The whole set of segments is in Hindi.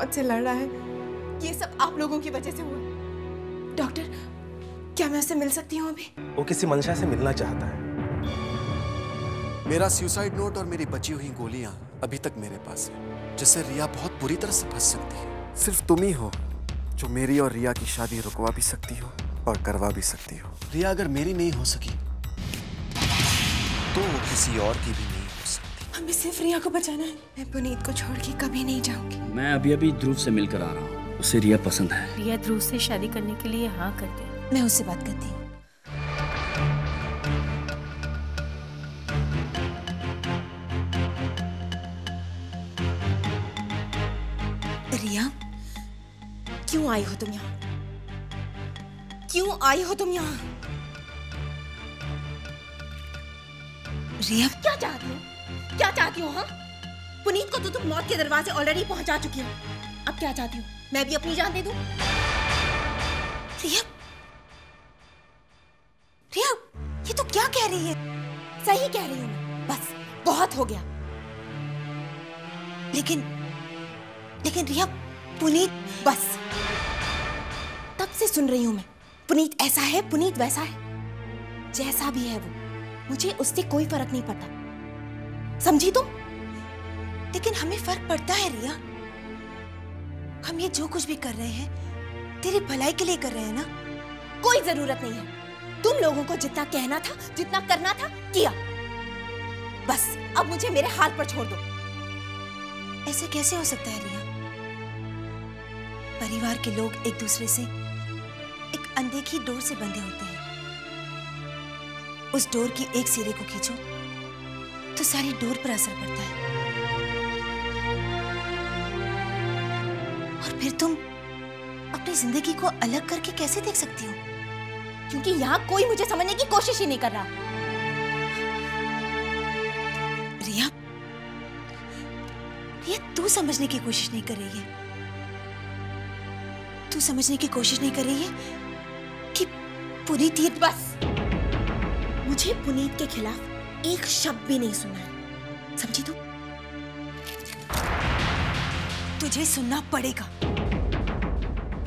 मौत से लड़ रहा है, ये सब आप लोगों की वजह से हुआ। डॉक्टर, क्या मैं उससे मिल सकती हूँ अभी? वो किसी मंशा से मिलना चाहता है। मेरा सुसाइड नोट और मेरी बची हुई गोलियाँ अभी तक मेरे पास है, जिससे रिया बहुत बुरी तरह से फंस सकती है। सिर्फ तुम ही हो जो मेरी और रिया की शादी रुकवा भी सकती हो और करवा भी सकती हो। रिया अगर मेरी नहीं हो सकी तो वो किसी और की भी नहीं हो सकती। हमें सिर्फ रिया को बचाना है। मैं पुनीत को छोड़ के कभी नहीं जाऊंगी। मैं अभी अभी ध्रुव से मिलकर आ रहा हूँ, उसे रिया पसंद है। रिया ध्रुव से शादी करने के लिए हाँ कर दे। मैं उससे बात करती हूँ। रिया, क्यों आई हो तुम यहाँ? क्यों आई हो तुम यहाँ? रिया, क्या चाहती हो? क्या चाहती हो? हाँ, पुनीत को तो तुम मौत के दरवाजे ऑलरेडी पहुंचा चुकी हो। अब क्या चाहती हो? मैं भी अपनी जान दे दूं? रिया, रिया, ये तो क्या कह रही है? सही कह रही हूँ, बस बहुत हो गया। लेकिन रिया, पुनीत, बस तब से सुन रही हूँ मैं, पुनीत ऐसा है, पुनीत वैसा है, जैसा भी है वो, मुझे उससे कोई फर्क नहीं पड़ता, समझी तुम? लेकिन हमें फर्क पड़ता है रिया। हम ये जो कुछ भी कर रहे हैं तेरी भलाई के लिए कर रहे हैं ना। कोई जरूरत नहीं है। तुम लोगों को जितना कहना था, जितना करना था, किया। बस अब मुझे मेरे हाल पर छोड़ दो। ऐसे कैसे हो सकता है रिया? परिवार के लोग एक दूसरे से एक अनदेखी डोर से बंधे होते हैं। उस डोर की एक सिरे को खींचो तो सारी डोर पर असर पड़ता है। और फिर तुम अपनी जिंदगी को अलग करके कैसे देख सकती हो? क्योंकि यहाँ कोई मुझे समझने की कोशिश ही नहीं कर रहा। रिया, रिया, तू समझने की कोशिश नहीं कर रही है। तू समझने की कोशिश नहीं कर रही है कि पूरी तीर्थ, बस मुझे पुनीत के खिलाफ एक शब्द भी नहीं सुनना है, समझी तू? तुझे सुनना पड़ेगा।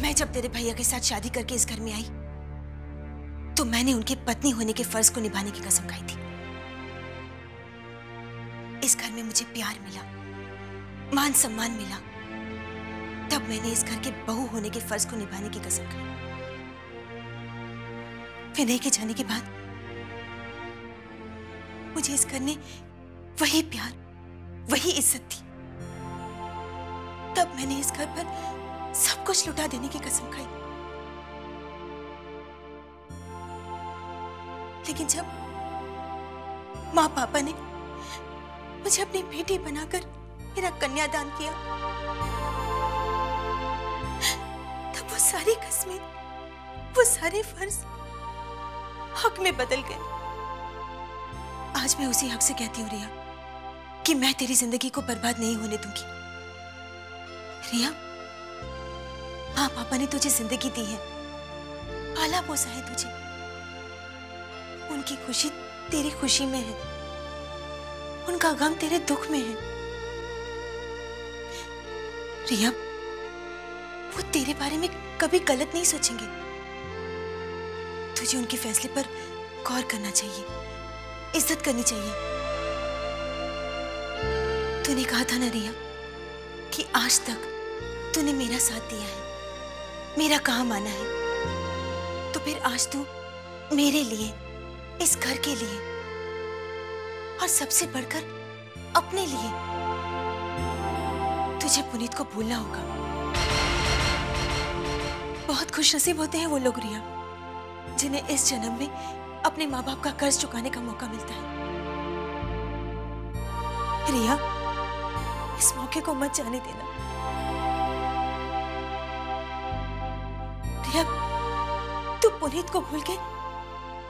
मैं जब तेरे भैया के साथ शादी करके इस घर में आई तो मैंने उनके पत्नी होने के फर्ज को निभाने की कसम खाई थी। इस घर में मुझे प्यार मिला, मान सम्मान मिला, तब मैंने इस घर के बहू होने के फर्ज को निभाने की कसम खाई। विनय के जाने के बाद मुझे इस घर ने वही प्यार, वही इज्जत दी, तब मैंने इस घर पर सब कुछ लुटा देने की कसम खाई। लेकिन जब माँ पापा ने मुझे अपनी बेटी बनाकर मेरा कन्यादान किया तब वो सारी कसमें, वो सारे फर्ज हक में बदल गए। आज मैं उसी हक से कहती हूँ रिया कि मैं तेरी जिंदगी को बर्बाद नहीं होने दूंगी। रिया, माँ पापा ने तुझे जिंदगी दी है, पाला पोसा है तुझे, उनकी खुशी तेरी खुशी में है, उनका गम तेरे दुख में है। रिया, वो तेरे बारे में कभी गलत नहीं सोचेंगे। तुझे उनके फैसले पर गौर करना चाहिए, इज्जत करनी चाहिए। तूने कहा था ना रिया कि आज तक तूने मेरा साथ दिया है, मेरा कहा माना है, तो फिर आज तू मेरे लिए, इस घर के लिए और सबसे बढ़कर अपने लिए तुझे पुनीत को भूलना होगा। बहुत खुशनसीब होते हैं वो लोग रिया जिन्हें इस जन्म में अपने माँ बाप का कर्ज चुकाने का मौका मिलता है। रिया, इस मौके को मत जाने देना। रिया, तू पुनीत को भूल के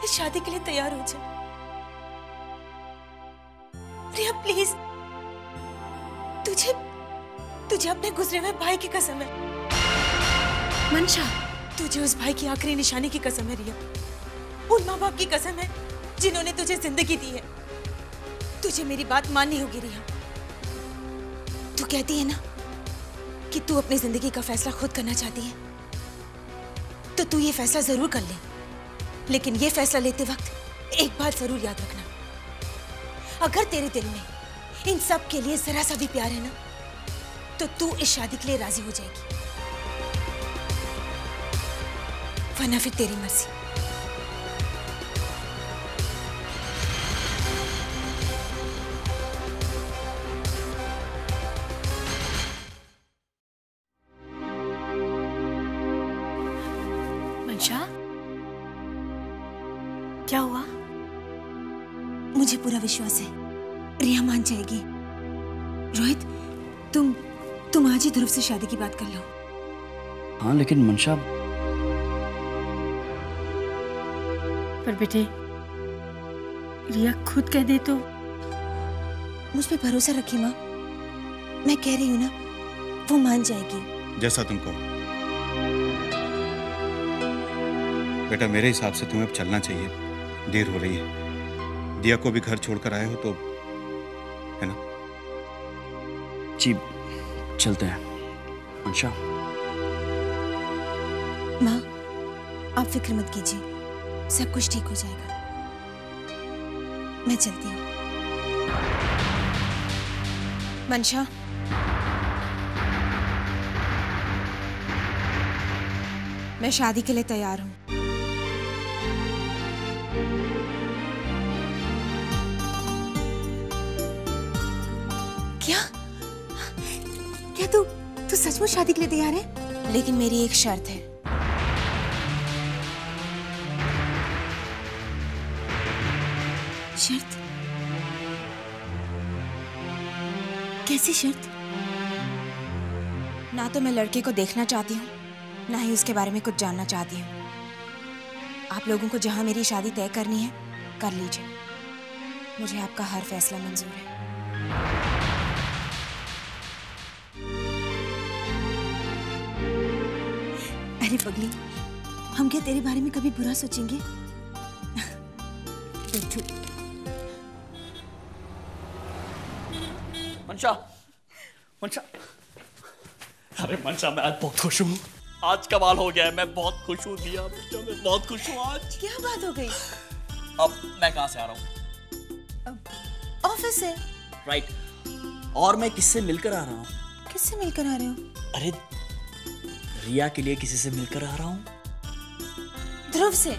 इस शादी के लिए तैयार हो जा। रिया प्लीज, तुझे तुझे अपने गुजरे हुए भाई की कसम है। मंशा, तुझे उस भाई की आखिरी निशानी की कसम है रिया, उन माँ बाप की कसम है जिन्होंने तुझे जिंदगी दी है। तुझे मेरी बात माननी होगी रिया। तू कहती है ना कि तू अपनी जिंदगी का फैसला खुद करना चाहती है तो तू ये फैसला जरूर कर ले, लेकिन ये फैसला लेते वक्त एक बात जरूर याद रखना, अगर तेरे दिल में इन सब के लिए जरा सा भी प्यार है ना तो तू इस शादी के लिए राजी हो जाएगी, वरना फिर तेरी मर्जी। क्या हुआ? मुझे पूरा विश्वास है रिया मान जाएगी। रोहित, तुम आज ही ध्रुव से शादी की बात कर लो। हाँ, लेकिन मंशा। पर बेटे, रिया खुद कह दे तो। मुझ पे भरोसा रखिए माँ, मैं कह रही हूँ ना, वो मान जाएगी। जैसा तुम कहो। बेटा, मेरे हिसाब से तुम्हें अब चलना चाहिए, देर हो रही है। दिया को भी घर छोड़कर आए हो तो, है ना? जी, चलते हैं। मंशा। माँ, आप फिक्र मत कीजिए, सब कुछ ठीक हो जाएगा। मैं चलती हूँ। मंशा, मैं शादी के लिए तैयार हूँ। तू सचमुच शादी के लिए तैयार है? लेकिन मेरी एक शर्त है। शर्त? कैसी शर्त? ना तो मैं लड़के को देखना चाहती हूँ, ना ही उसके बारे में कुछ जानना चाहती हूँ। आप लोगों को जहाँ मेरी शादी तय करनी है, कर लीजिए। मुझे आपका हर फैसला मंजूर है। पगली, हम क्या तेरे बारे में कभी बुरा सोचेंगे? मंशा, मंशा, अरे मंशा, मैं आज बहुत खुश हूँ। आज कमाल हो गया है, मैं बहुत खुश हूँ दिया। मैं बहुत खुश हूँ आज। क्या बात हो गई? अब मैं कहाँ से आ रहा हूँ? ऑफिस से। राइट। और मैं किससे मिलकर आ रहा हूँ? किससे मिलकर आ रहे हो? अरे रिया के लिए किसी से मिलकर आ रहा हूँ। ध्रुव से?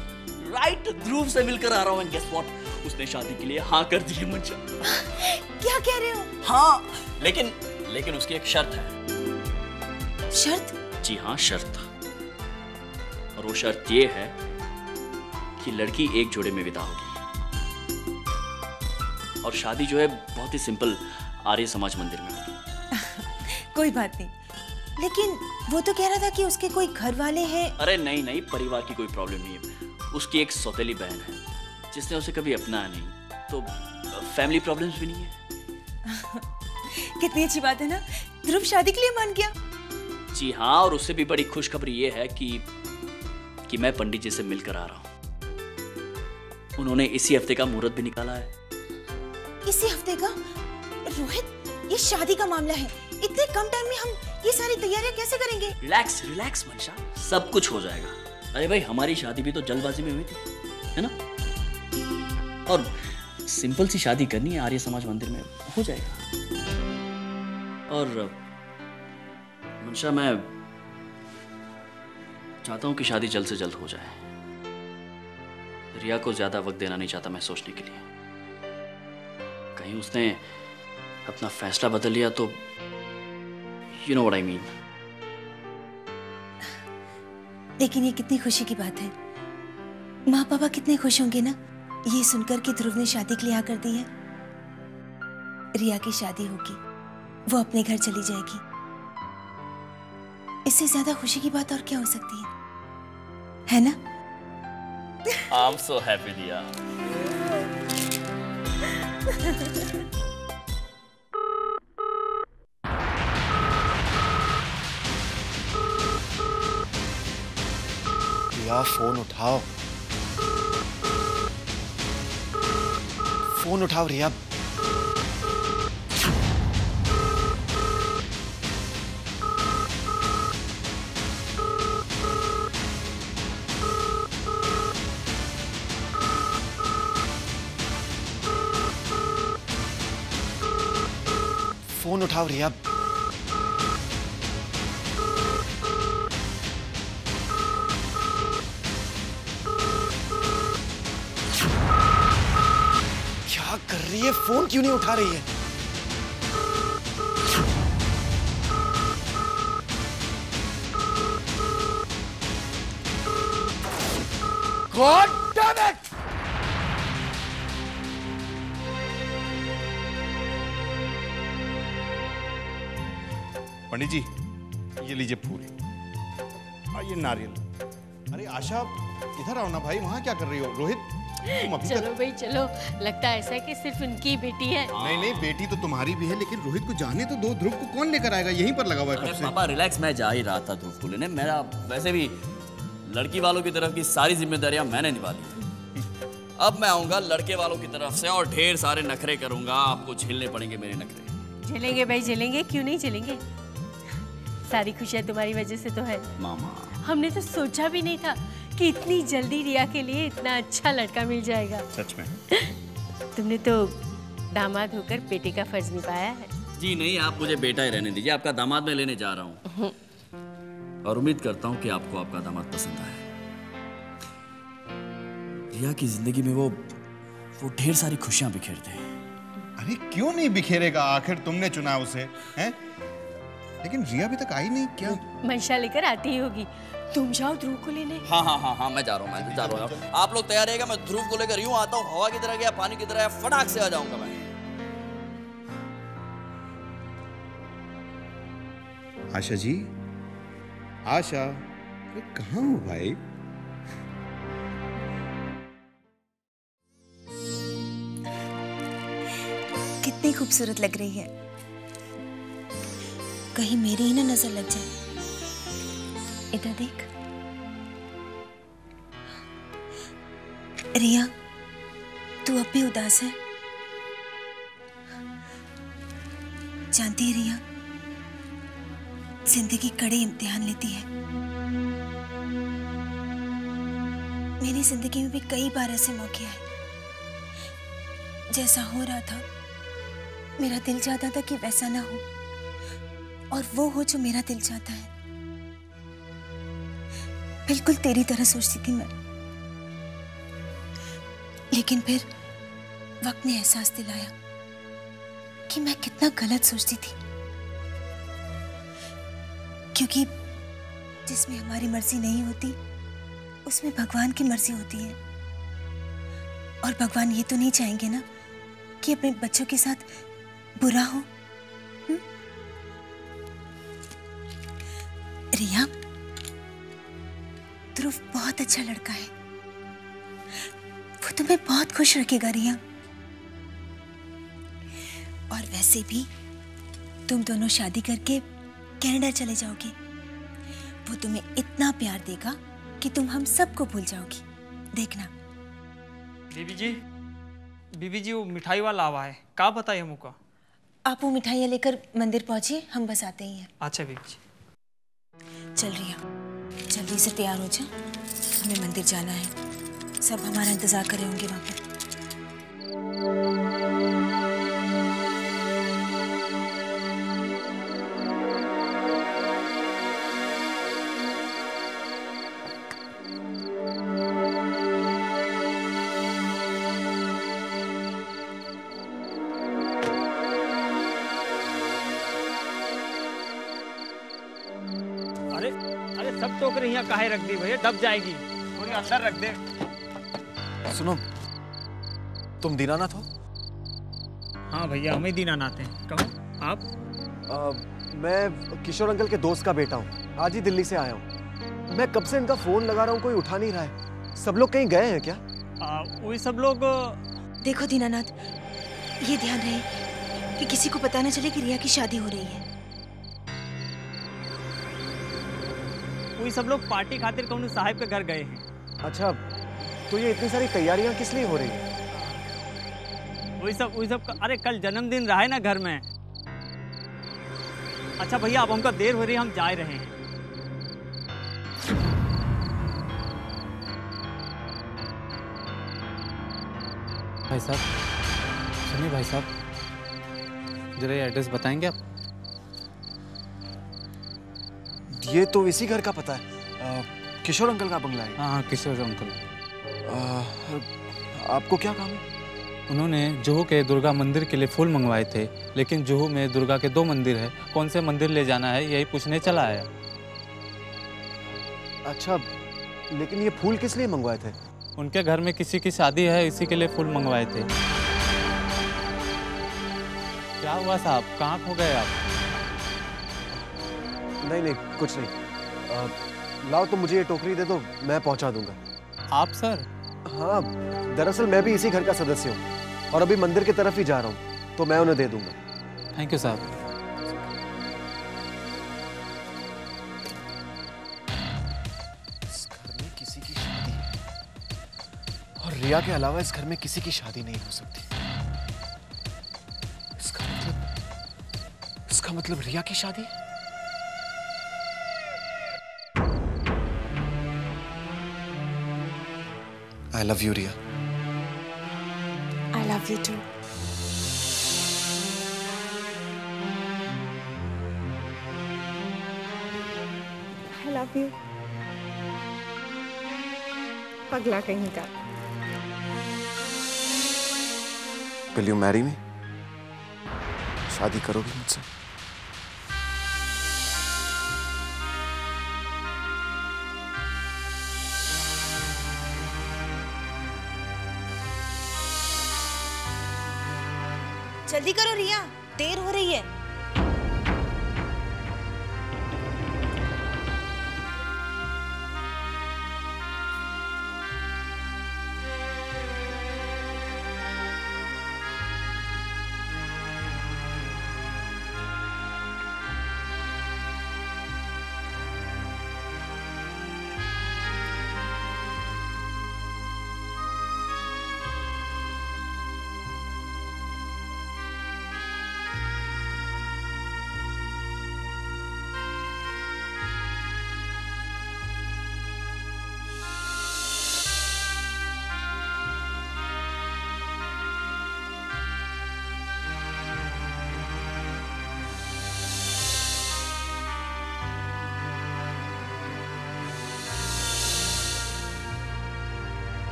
राइट, ध्रुव से मिलकर आ रहा हूँ। एंड गेस व्हाट, उसने शादी के लिए हाँ कर दी है मंशा। क्या कह रहे हो? हाँ, लेकिन उसकी एक शर्त है। शर्त? जी हाँ, शर्त। और वो शर्त ये है कि लड़की एक जोड़े में विदा होगी और शादी जो है बहुत ही सिंपल, आर्य समाज मंदिर में होगी। कोई बात नहीं, लेकिन वो तो कह रहा था कि उसके कोई घर वाले हैं। अरे नहीं नहीं, परिवार की कोई प्रॉब्लम नहीं है। उसकी एक सौतेली बहन है जिसने उसे कभी अपनाया नहीं, तो फैमिली प्रॉब्लम्स भी नहीं है। कितनी अच्छी बात है ना, ध्रुव शादी के लिए मान गया। जी हाँ, और उससे भी बड़ी खुशखबरी ये है कि मैं पंडित जी से मिलकर आ रहा हूँ। उन्होंने इसी हफ्ते का मुहूर्त भी निकाला है। इसी हफ्ते का? रोहित, ये शादी का मामला है, इतने कम टाइम में हम ये सारी तैयारियां कैसे करेंगे? रिलैक्स रिलैक्स मंशा, सब कुछ हो जाएगा। अरे भाई, हमारी शादी भी तो जल्दबाजी में हुई थी, है ना? और सिंपल सी शादी करनी है, आर्य समाज मंदिर में हो जाएगा। और मंशा, मैं चाहता हूं कि शादी जल्द से जल्द हो जाए। रिया को ज्यादा वक्त देना नहीं चाहता मैं सोचने के लिए। कहीं उसने अपना फैसला बदल लिया तो You know what I mean. लेकिन ये कितनी खुशी की बात है। माँ पापा कितने खुश होंगे ना, ये सुनकर कि ध्रुव ने शादी के लिए हाँ कर दी है। रिया की शादी होगी, वो अपने घर चली जाएगी। इससे ज्यादा खुशी की बात और क्या हो सकती है ना? I'm so happy, Riya. Phone उठाओ, फोन उठाओ रिया। फोन उठाओ रिया। क्या कर रही है? फोन क्यों नहीं उठा रही है? God damn it! पंडित जी, ये लीजिए फूल और ये नारियल। अरे आशा, इधर आओ ना भाई, वहाँ क्या कर रही हो? रोहित, चलो भाई चलो। लगता है ऐसा कि सिर्फ उनकी बेटी है। नहीं नहीं, बेटी तो तुम्हारी भी है, लेकिन रोहित को जाने तो दो। ध्रुव को कौन लेकर आएगा? यहीं पर लगा हुआ है कब से। पापा रिलैक्स, मैं जा ही रहा था ध्रुव को लेने। मेरा वैसे भी लड़की वालों की तरफ की सारी जिम्मेदारियां मैंने निभा ली। अब मैं आऊंगा लड़के वालों की तरफ से और ढेर सारे नखरे करूंगा। आपको झेलने पड़ेंगे मेरे नखरे। झेलेंगे भाई झेलेंगे, क्यों नहीं झेलेंगे। सारी खुशियां तुम्हारी वजह से तो है मामा। हमने तो सोचा भी नहीं था कि इतनी जल्दी रिया के लिए इतना अच्छा लड़का मिल जाएगा। सच में तुमने तो दामाद होकर बेटे का फर्ज निभाया है। जी नहीं, आप मुझे बेटा ही रहने दीजिए। आपका दामाद मैं लेने जा रहा हूँ और उम्मीद करता हूं कि आपको आपका दामाद पसंद आए। रिया की जिंदगी में वो ढेर सारी खुशियां बिखेरते हैं। अरे क्यों नहीं बिखेरेगा, आखिर तुमने चुना उसे हैं? लेकिन रिया अभी तक आई नहीं। क्या मंशा लेकर आती ही होगी। तुम जाओ ध्रुव को लेने। हाँ हाँ हाँ हाँ, मैं जा रहा हूँ, मैं जा रहा हूँ। आप लोग तैयार रहेगा, मैं ध्रुव को लेकर यूं आता हूँ, हवा की तरह या पानी की तरह फटाक से आ जाऊंगा मैं। आशा जी, आशा, अरे कहाँ हो भाई? कितनी खूबसूरत लग रही है, कहीं मेरी ही ना नजर लग जाए। इधर देख रिया, तू अब भी उदास है। जानती है रिया, जिंदगी कड़े इम्तिहान लेती है। मेरी जिंदगी में भी कई बार ऐसे मौके आए। जैसा हो रहा था, मेरा दिल चाहता था कि वैसा ना हो, और वो हो जो मेरा दिल चाहता है। बिल्कुल तेरी तरह सोचती थी मैं, लेकिन फिर वक्त ने एहसास दिलाया कि मैं कितना गलत सोचती थी। क्योंकि जिसमें हमारी मर्जी नहीं होती, उसमें भगवान की मर्जी होती है। और भगवान ये तो नहीं चाहेंगे ना कि अपने बच्चों के साथ बुरा हो। रिया, ध्रुव बहुत अच्छा लड़का है, वो तुम्हें बहुत खुश रखेगा रिया। और वैसे भी तुम दोनों शादी करके कनाडा चले जाओगे। वो तुम्हें इतना प्यार देगा कि तुम हम सबको भूल जाओगी, देखना। बीबी जी, वो मिठाई वाला आवा है, का बताइए हमको? आप वो मिठाइयाँ लेकर मंदिर पहुँचे, हम बस आते ही हैं। अच्छा बीबी जी, चल रिया जल्दी से तैयार हो जा, हमें मंदिर जाना है। सब हमारा इंतजार कर रहे होंगे वहाँ पर। यहाँ काहे रख दी भैया, दब जाएगी। थोड़ी असर रख दे। सुनो, तुम दीनानाथ हो? हाँ भैया, हमें दीनानाथ हैं। कौन आप? मैं किशोर अंकल के दोस्त का बेटा हूँ, आज ही दिल्ली से आया हूँ। मैं कब से इनका फोन लगा रहा हूँ, कोई उठा नहीं रहा है। सब लोग कहीं गए हैं क्या? वही सब लोग। देखो दीनानाथ, ये ध्यान रहे कि किसी को पता ना चले कि रिया की शादी हो रही है। कोई सब लोग पार्टी खातिर कौन साहब के घर गए हैं। अच्छा, तो ये इतनी सारी तैयारियां किस लिए हो रही है? वही सब अरे कल जन्मदिन रहा है ना घर में। अच्छा भैया, अब हमको देर हो रही है, हम जा रहे हैं। भाई साहब सुनिए, भाई साहब जरा एड्रेस बताएंगे आप? ये तो इसी घर का पता है, किशोर अंकल का बंगला है। हाँ, किशोर अंकल। आपको क्या काम है? उन्होंने जुहू के दुर्गा मंदिर के लिए फूल मंगवाए थे, लेकिन जुहू में दुर्गा के 2 मंदिर है, कौन से मंदिर ले जाना है यही पूछने चला आया। अच्छा, लेकिन ये फूल किस लिए मंगवाए थे? उनके घर में किसी की शादी है, इसी के लिए फूल मंगवाए थे। क्या हुआ साहब, कहाँ खो गए आप? नहीं नहीं कुछ नहीं। लाओ तो मुझे ये टोकरी दे दो, मैं पहुँचा दूंगा। आप सर? हाँ, दरअसल मैं भी इसी घर का सदस्य हूँ और अभी मंदिर की तरफ ही जा रहा हूँ, तो मैं उन्हें दे दूंगा। थैंक यू साहब। इस घर में किसी की शादी है और रिया के अलावा इस घर में किसी की शादी नहीं हो सकती। इसका मतलब रिया की शादी है? I love you, Riya. I love you too. I love you. पगला कहीं का। Will you marry me? शादी करोगी मुझसे? जल्दी करो रिया, देर हो रही है।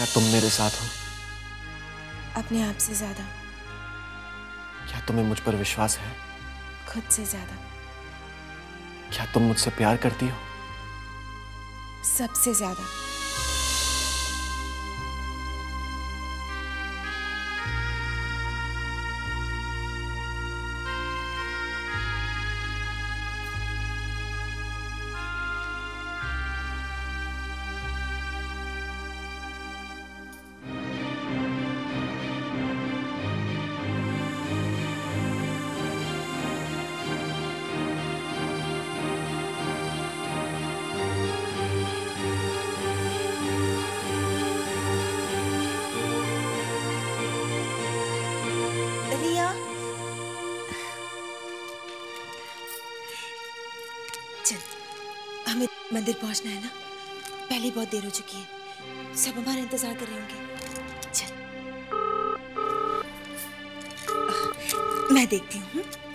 क्या तुम मेरे साथ हो? अपने आप से ज्यादा। क्या तुम्हें मुझ पर विश्वास है? खुद से ज्यादा। क्या तुम मुझसे प्यार करती हो? सबसे ज्यादा। हमें मंदिर पहुंचना है ना, पहले बहुत देर हो चुकी है, सब हमारा इंतजार कर रहे होंगे। चल मैं देखती हूँ।